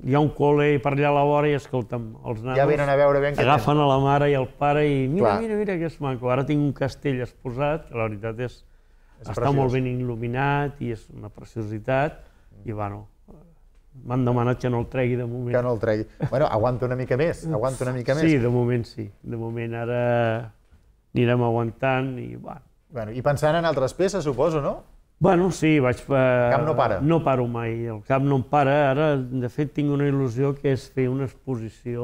Hi ha un col·le per allà a la vora i, escolta'm, els nanos ja venen a veure ben agafen a la mare i al pare i mira, Clar. mira, mira, que és maco. Ara tinc un castell exposat, que la veritat és, és està preciós. Molt ben il·luminat i és una preciositat i, bueno, m'han demanat que no el tregui de moment. Que no el tregui. Bueno, aguanta una mica més, aguanta una mica més. Sí, de moment sí. De moment ara anirem aguantant i, bueno. Bueno, i pensant en altres peces, suposo, no? Bueno, sí, vaig... Eh, el cap no para. No paro mai, el cap no em para. Ara, de fet, tinc una il·lusió que és fer una exposició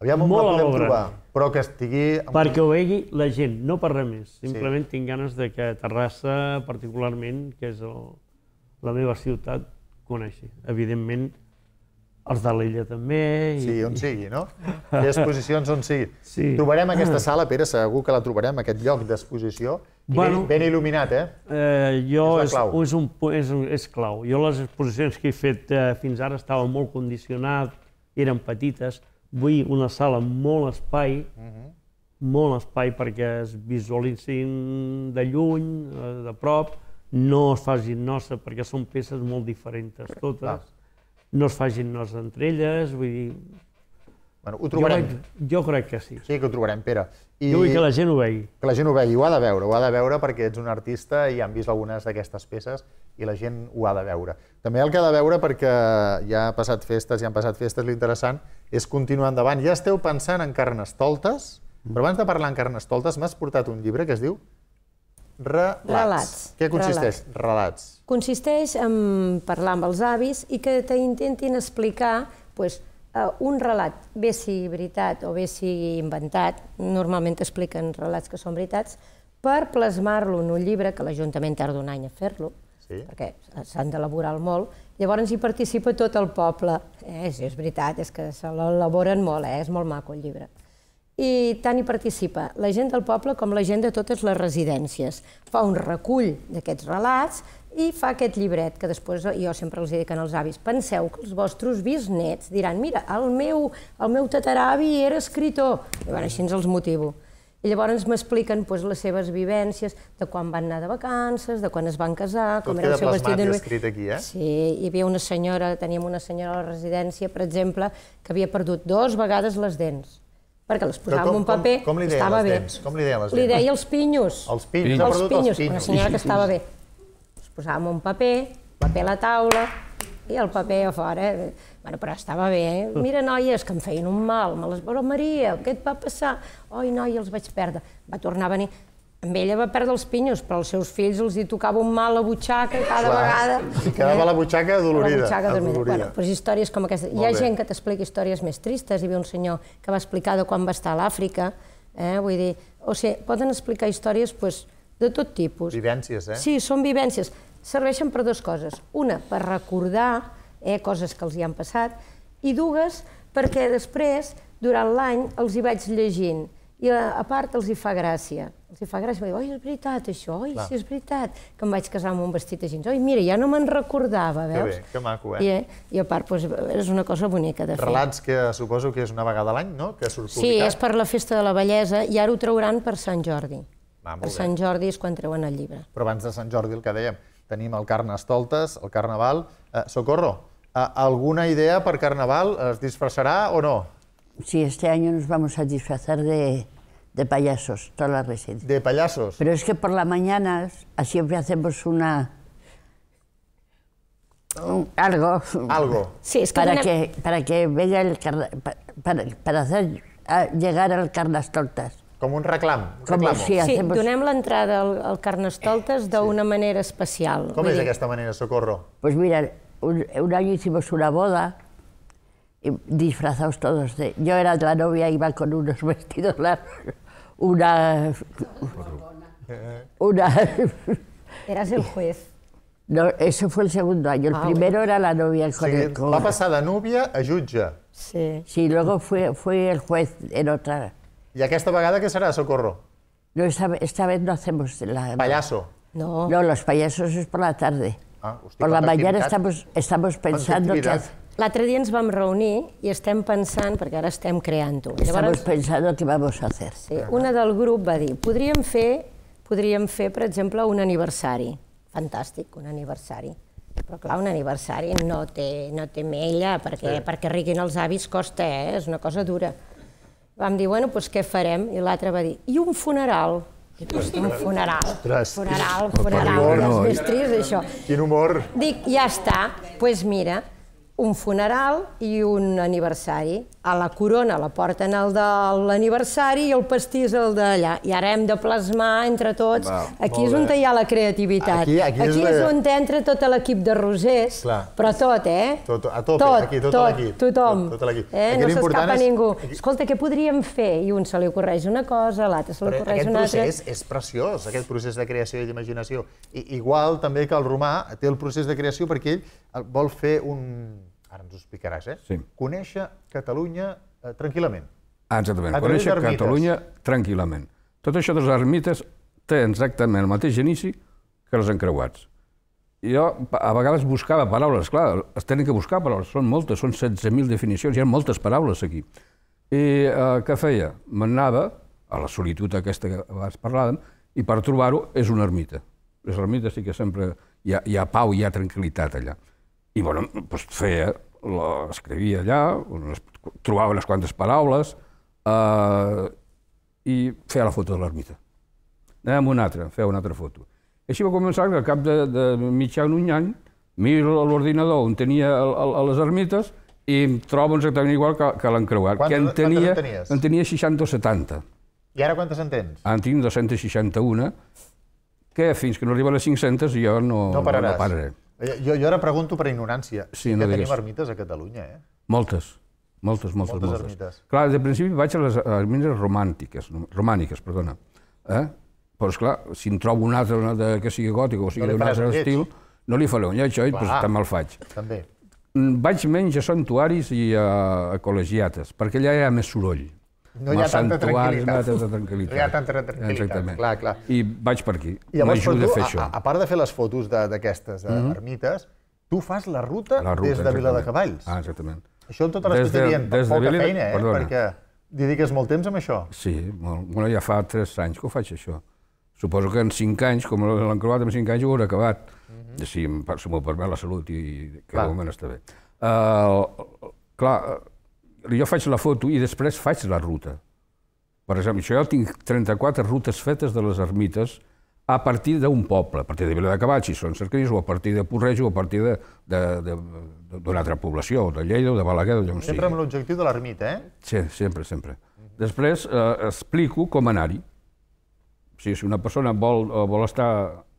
Aviam molt a l'obra. Però que estigui... Perquè ho vegi la gent, no per res més. Simplement sí. tinc ganes de que Terrassa, particularment, que és el, la meva ciutat, coneixi. Evidentment, els de l'Ella també... Sí, on sigui, no? Aquelles exposicions on sigui. Trobarem aquesta sala, Pere, segur que la trobarem, aquest lloc d'exposició, i ben il·luminat, eh? És clau. Jo les exposicions que he fet fins ara estaven molt condicionades, eren petites, vull una sala amb molt espai, molt espai perquè es visualitzin de lluny, de prop, no es facin nosa, perquè són peces molt diferents totes, no es facin nos entre elles, vull dir... Bueno, ho trobarem. Jo crec que sí. Sí, que ho trobarem, Pere. Jo vull que la gent ho vegi. Que la gent ho vegi, ho ha de veure, ho ha de veure perquè ets un artista i han vist algunes d'aquestes peces i la gent ho ha de veure. També el que ha de veure, perquè ja ha passat festes, ja han passat festes, l'interessant és continuar endavant. Ja esteu pensant en Carnestoltes, però abans de parlar en Carnestoltes m'has portat un llibre que es diu Relats. Què consisteix? Relats. Consisteix en parlar amb els avis i que t'intentin explicar un relat, bé sigui veritat o bé sigui inventat, normalment t'expliquen relats que són veritats, per plasmar-lo en un llibre, que l'Ajuntament tarda un any a fer-lo, perquè s'han d'elaborar molt, llavors hi participa tot el poble. És veritat, és que se l'elaboren molt, és molt maco el llibre. I tant hi participa la gent del poble com la gent de totes les residències. Fa un recull d'aquests relats i fa aquest llibret, que després jo sempre els dic als avis, penseu que els vostres bisnets diran mira, el meu tataravi era escritor, així ens els motivo. I llavors m'expliquen les seves vivències, de quan van anar de vacances, de quan es van casar... Tot queda plasmat i escrit aquí, eh? Sí, hi havia una senyora, teníem una senyora a la residència, per exemple, que havia perdut dues vegades les dents, perquè les posava en un paper, estava bé. Com li deia les dents? Li deia els pinyos. Els pinyos, ha perdut els pinyos. Una senyora que estava bé. Les posava en un paper, paper a la taula i el paper a fora. Bueno, però estava bé. Mira, noies, que em feien un mal. Me les veurà Maria, què et va passar? Oi, noia, els vaig perdre. Va tornar a venir. Amb ella va perdre els pinyos, però als seus fills els hi tocava un mal a butxaca cada vegada. Quedava la butxaca dolorida. Però històries com aquesta. Hi ha gent que t'explica històries més tristes. Hi havia un senyor que va explicar de quan va estar a l'Àfrica. Vull dir, o sigui, poden explicar històries de tot tipus. Vivències, eh? Sí, són vivències. Serveixen per dues coses. Una, per recordar coses que els hi han passat, i dues, perquè després, durant l'any, els hi vaig llegint. I a part els hi fa gràcia. Els hi fa gràcia, va dir, oi, és veritat això, oi, sí, és veritat, que em vaig casar amb un vestit així. Oi, mira, ja no me'n recordava, veus? Que bé, que maco, eh? I a part, és una cosa bonica de fer. Relats que suposo que és una vegada a l'any, no? Que surt publicat. Sí, és per la Festa de la Bellesa, i ara ho trauran per Sant Jordi. Per Sant Jordi és quan treuen el llibre. Però abans de Sant Jordi, el que dèiem, tenim el Carnestoltes, el Carnaval. Socorro, alguna idea per Carnaval? Es disfressarà o no? Sí, este año nos vamos a disfrazar de, de payasos, toda la residencia. ¿De payasos? Pero es que por las mañanas siempre hacemos una... Un, algo. Algo. Sí, es que para, una... que, para que venga el... Carna, para, para hacer llegar al Carnestoltes. Com un reclam. Sí, donem l'entrada al Carnestoltes d'una manera especial. Com és aquesta manera, Socorro? Pues mira, un, un año hicimos una boda... disfrazados todos de... Yo era la novia, iba con unos vestidos largos, una... Una... Eras el juez. No, eso fue el segundo año, el primero era la novia con el... Va pasar de novia a jutge. Sí. Sí, luego fue, fue el juez en otra... ¿Y aquesta vegada qué será, Socorro? No, esta, esta vez no hacemos la... ¿Payaso? No. No, los payasos es por la tarde. Ah, hostia, por la mañana estamos, estamos pensando que... L'altre dia ens vam reunir i estem pensant, perquè ara estem creant-ho. Estamos pensando que vamos a hacer. Una del grup va dir, podríem fer, per exemple, un aniversari. Fantàstic, un aniversari. Però clar, un aniversari no té mella, perquè riguin els avis costa, és una cosa dura. Vam dir, bueno, doncs què farem? I l'altre va dir, i un funeral. Un funeral, funeral, funeral, és més trist això. Quin humor. Dic, ja està, doncs mira... un funeral i un aniversari. A la corona la porten el de l'aniversari i el pastís el d'allà. I ara hem de plasmar entre tots. Aquí és on hi ha la creativitat. Aquí és on entra tot l'equip de Rosers, però tot, eh? Tot, aquí, tot aquí. Tothom. No s'escapa ningú. Escolta, què podríem fer? I un se li ocorreix una cosa, l'altre se li ocorreix una altra. Aquest procés és preciós, aquest procés de creació i d'imaginació. Igual també que el Romà té el procés de creació perquè ell vol fer un... ara ens ho explicaràs, eh? Conèixer Catalunya tranquil·lament. Exactament, conèixer Catalunya tranquil·lament. Tot això de les ermites té exactament el mateix inici que els encreuats. Jo a vegades buscava paraules, clar, es tenen que buscar paraules, són moltes, són setze mil definicions, hi ha moltes paraules aquí. I què feia? M'anava a la solitud aquesta que abans parlàvem, i per trobar-ho és una ermita. Les ermites sí que sempre hi ha pau, hi ha tranquil·litat allà. I, bueno, doncs feia, l'escrivia allà, trobava unes quantes paraules i feia la foto de l'ermita. Anàvem una altra, feia una altra foto. Així va començar que al cap de mitjà un any miro a l'ordinador on tenia les ermites i em trobo exactament igual que l'encreuat. Quantes en tenies? En tenia seixanta o setanta. I ara quantes en tens? En tinc dos-cents seixanta-una, que fins que no arriba a les cinc-centes jo no pararé. Jo ara pregunto per ignorància. Sí que tenim ermites a Catalunya, eh? Moltes, moltes, moltes. Moltes ermites. Clar, de principi vaig a les ermites romàniques, romàniques, perdona. Però, esclar, si en trobo una altra que sigui gòtica o sigui d'un altre estil, no li faré un lleig, oi? Doncs també el faig. També. Vaig menys a santuaris i a col·legiates, perquè allà hi ha més soroll. No hi ha tanta tranquil·litat. No hi ha tanta tranquil·litat, clar, clar. I vaig per aquí, m'ajuda a fer això. A part de fer les fotos d'aquestes ermites, tu fas la ruta des de Viladecavalls. Ah, exactament. Això en tota l'estat dirien, poca feina, eh? Perquè dediques molt temps amb això. Sí, bueno, ja fa tres anys que ho faig, això. Suposo que en cinc anys, com l'han creuat, en cinc anys ho hauré acabat. Si m'ho permet la salut i que de moment està bé. Clar, jo faig la foto i després faig la ruta. Per exemple, jo tinc trenta-quatre rutes fetes de les ermites a partir d'un poble, a partir de Viladecavalls, si són cercanis, o a partir de Porreig, o a partir d'una altra població, de Lleida o de Balaguer, d'allò on sigui. Sempre amb l'objectiu de l'ermita, eh? Sí, sempre, sempre. Després explico com anar-hi. Si una persona vol estar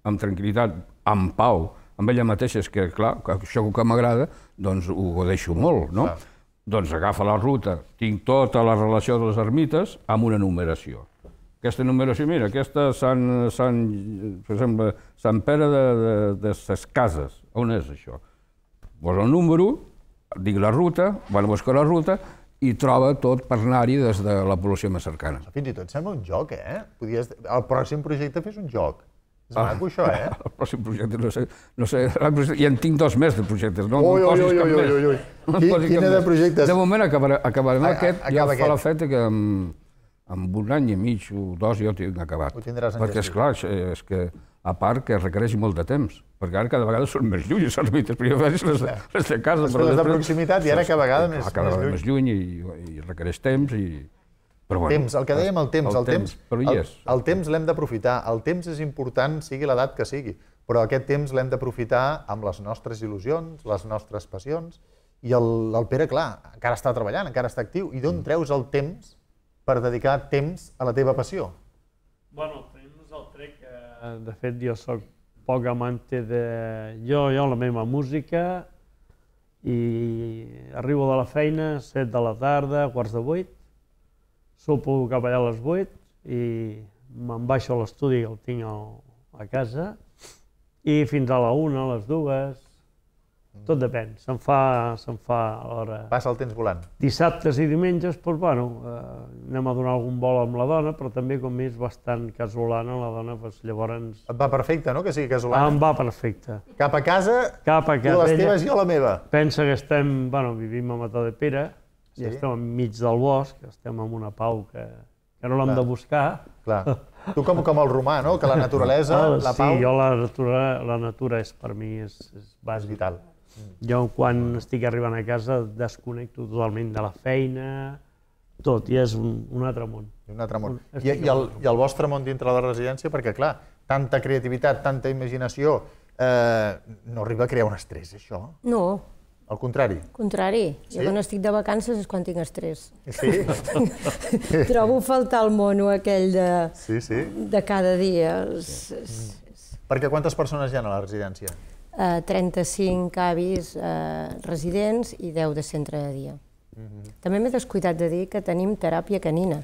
amb tranquil·litat, amb pau, amb ella mateixa, és que, clar, això que m'agrada, doncs ho deixo molt, no? Doncs agafa la ruta, tinc tota la relació de les ermites amb una numeració. Aquesta numeració, mira, aquesta és Sant Pere de ses Cases. On és això? Posa el número, dic la ruta, van a buscar la ruta i troba tot per anar-hi des de la població més cercana. Fins i tot sembla un joc, eh? El pròxim projecte fes un joc. És maco, això, eh? El pròxim projecte, no sé... I en tinc dos més de projectes, no? Ui, ui, ui, ui, ui, ui. Quina de projectes? De moment acabarem aquest, ja fa la feta que en un any i mig o dos jo tinc acabat. Ho tindràs en gestió. Perquè, esclar, és que a part que requereix molt de temps, perquè ara cada vegada són més lluny les ermites, perquè jo faig les de casa... Les de proximitat i ara cada vegada més lluny. Cada vegada més lluny i requereix temps i... Temps, el que dèiem, el temps. El temps l'hem d'aprofitar, el temps és important, sigui l'edat que sigui, però aquest temps l'hem d'aprofitar amb les nostres il·lusions, les nostres passions, i el Pere, clar, encara està treballant, encara està actiu, i d'on treus el temps per dedicar temps a la teva passió? Bueno, temps el trec, de fet jo soc poc amante de... Jo, jo, la meva música, i arribo de la feina, set de la tarda, quarts de vuit, sopo cap allà a les vuit i me'n baixo a l'estudi que el tinc a casa i fins a la una, a les dues, tot depèn, se'n fa a l'hora... Passa el temps volant. Dissabtes i diumenges, doncs, bueno, anem a donar algun vol amb la dona, però també com és bastant casolana, la dona, doncs, llavors... Et va perfecte, no?, que sigui casolana? Em va perfecte. Cap a casa, tu les teves i jo la meva. Pensa que estem, bueno, vivim a Matadepera, i estem enmig del bosc, estem en una pau que no l'hem de buscar. Tu com el romà, no?, que la naturalesa, la pau... Sí, jo la natura és per mi és bàsica. És vital. Jo quan estic arribant a casa desconnecto totalment de la feina, tot, i és un altre món. Un altre món. I el vostre món dintre de la residència, perquè clar, tanta creativitat, tanta imaginació, no arriba a crear un estrès, això? No. Al contrari? Al contrari. Jo quan estic de vacances és quan tinc estrès. Sí? Trobo faltar el mono aquell de cada dia. Perquè quantes persones hi ha a la residència? trenta-cinc avis residents i deu de centre de dia. També m'he descuidat de dir que tenim teràpia canina.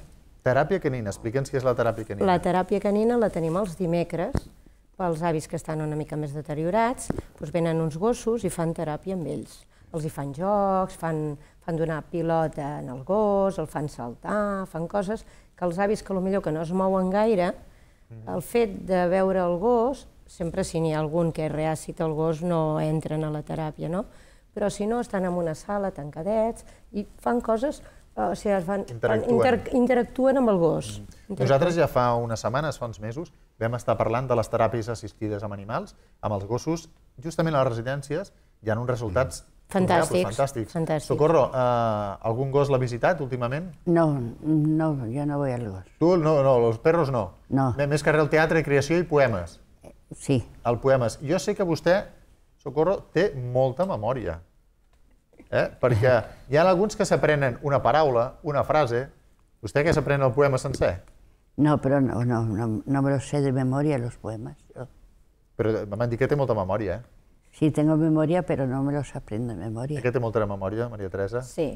Teràpia canina, explica'ns què és la teràpia canina. La teràpia canina la tenim els dimecres. Els avis que estan una mica més deteriorats, venen uns gossos i fan teràpia amb ells. els hi fan jocs, fan donar pilota en el gos, el fan saltar, fan coses que els avis que potser que no es mouen gaire, el fet de veure el gos, sempre si n'hi ha algun que és reàcit al gos no entren a la teràpia, no? Però si no, estan en una sala tancadets i fan coses, o sigui, interactuen amb el gos. Nosaltres ja fa unes setmanes, fa uns mesos, vam estar parlant de les teràpies assistides amb animals, amb els gossos, justament a les residències hi ha uns resultats fantàstics. Socorro, algun gos l'ha visitat últimament? No, no, jo no vull el gos. Tu? No, no, els perros no. No. Més que res el teatre, creació i poemes. Sí. El poemes. Jo sé que vostè, Socorro, té molta memòria. Perquè hi ha alguns que s'aprenen una paraula, una frase. Vostè que s'aprèn el poema sencer? No, però no, no, no me lo sé de memòria, els poemes. Però m'han dit que té molta memòria, eh? Sí, tengo memòria, però no me los aprendo de memòria. Aquest té molta memòria, Maria Teresa? Sí,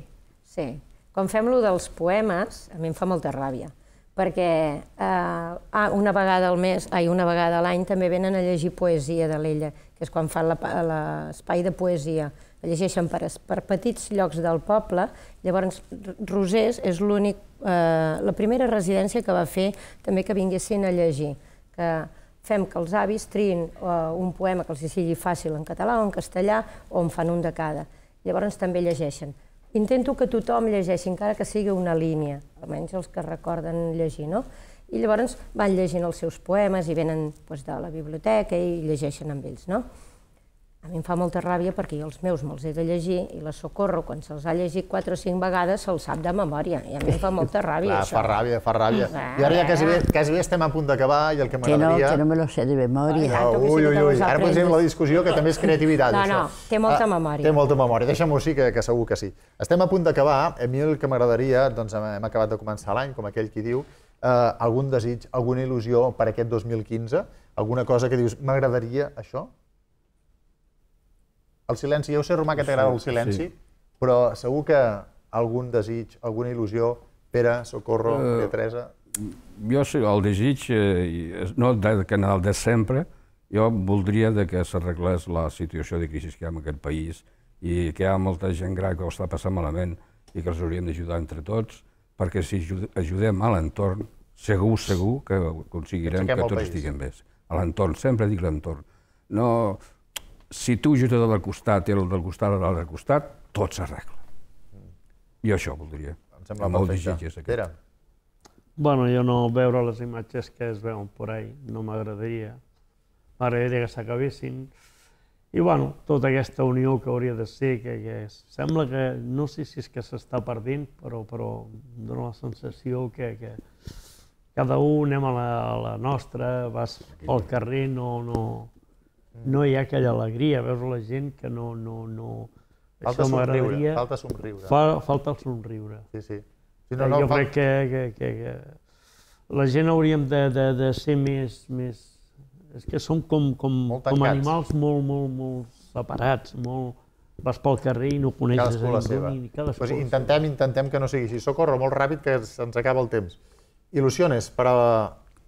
sí. Quan fem lo dels poemes, a mi em fa molta ràbia, perquè una vegada al mes, ai, una vegada a l'any, també venen a llegir poesia de l'Ella, que és quan fan l'espai de poesia. Llegeixen per petits llocs del poble, llavors Rosers és l'únic, la primera residència que va fer també que vinguessin a llegir, que fem que els avis triïn un poema que els sigui fàcil en català o en castellà, o en fan un de cada. Llavors també llegeixen. Intento que tothom llegeixi, encara que sigui una línia, almenys els que recorden llegir, no? I llavors van llegint els seus poemes i venen de la biblioteca i llegeixen amb ells, no? A mi em fa molta ràbia perquè jo els meus me'ls he de llegir i la Socorro, quan se'ls ha llegit quatre o cinc vegades, se'ls sap de memòria. I a mi em fa molta ràbia, això. Fa ràbia, fa ràbia. I ara ja quasi bé estem a punt d'acabar i el que m'agradaria... Que no me lo sé de memòria. Ui, ui, ui. Ara posem la discussió, que també és creativitat. No, no, té molta memòria. Té molta memòria. Deixa-m'ho així, que segur que sí. Estem a punt d'acabar. A mi el que m'agradaria, doncs hem acabat de començar l'any, com aquell qui diu, algun desig, alguna il·lusió per aquest dos mil quinze, alguna cosa que dius, m'agradaria això? El silenci, ja ho sé, Romà, que t'agrada el silenci, però segur que algun desig, alguna il·lusió, Pere, Socorro, Maria Teresa... Jo sí, el desig, no el de sempre, jo voldria que s'arreglés la situació de crisi que hi ha en aquest país i que hi ha molta gent gran que ho està passant malament i que els hauríem d'ajudar entre tots, perquè si ajudem a l'entorn, segur, segur que aconseguirem que tots estiguem bé. A l'entorn, sempre dic l'entorn. No... Si tu ajudes el del costat i el del costat i el del costat, tot s'arregla. Jo això voldria. Em sembla perfecte. Pere? Bueno, jo no veure les imatges que es veuen per ahí, no m'agradaria. M'agradaria que s'acabessin. I bueno, tota aquesta unió que hauria de ser, que sembla que, no sé si és que s'està perdent, però em dóna la sensació que cada un anem a la nostra, vas pel carrer, no... No hi ha aquella alegria, veus la gent que no... Falta somriure, falta somriure. Falta el somriure. Sí, sí. Jo crec que la gent hauríem de ser més... És que som com animals molt separats, molt... Vas pel carrer i no coneixes a ningú. Intentem, intentem que no sigui així. Socorro, molt ràpid, que ens acaba el temps. Il·lusiones per a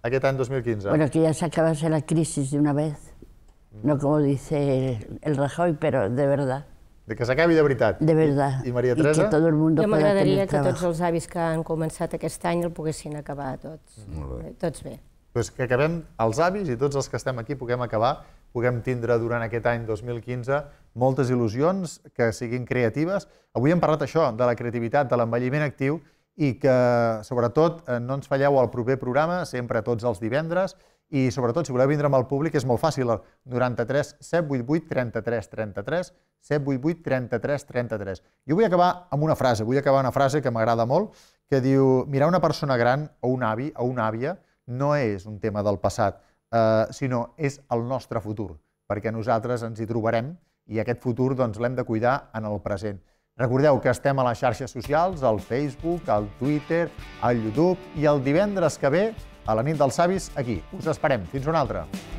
aquest any dos mil quinze. Bueno, que ja s'acabase la crisi d'una vegada. No como dice el Rajoy, pero de verdad. De que s'acabi de veritat. De veritat. I Maria Teresa? I que tot el món pueda tenir treball. Jo m'agradaria que tots els avis que han començat aquest any el poguessin acabar tots. Molt bé. Tots bé. Doncs que acabem els avis i tots els que estem aquí puguem acabar, puguem tindre durant aquest any dos mil quinze moltes il·lusions que siguin creatives. Avui hem parlat això, de la creativitat, de l'envelliment actiu i que, sobretot, no ens falleu al proper programa, sempre tots els divendres. I, sobretot, si voleu vindre amb el públic, és molt fàcil. El nou tres set vuit vuit tres tres tres tres, set vuit vuit tres tres tres tres. Jo vull acabar amb una frase, vull acabar una frase que m'agrada molt, que diu, mirar una persona gran o un avi o una àvia no és un tema del passat, sinó és el nostre futur, perquè nosaltres ens hi trobarem i aquest futur l'hem de cuidar en el present. Recordeu que estem a les xarxes socials, al Facebook, al Twitter, al YouTube, i el divendres que ve, a la nit dels savis, aquí. Us esperem. Fins una altra.